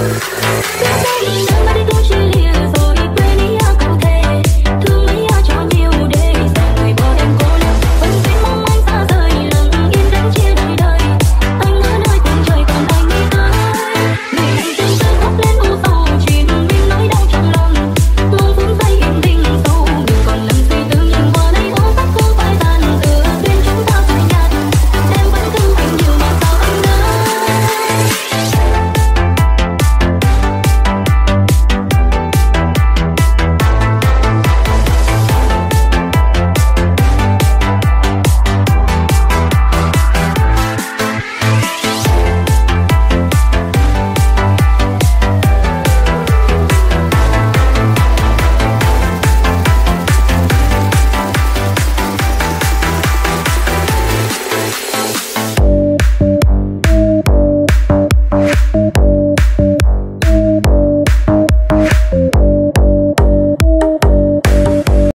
Somebody go, she lives.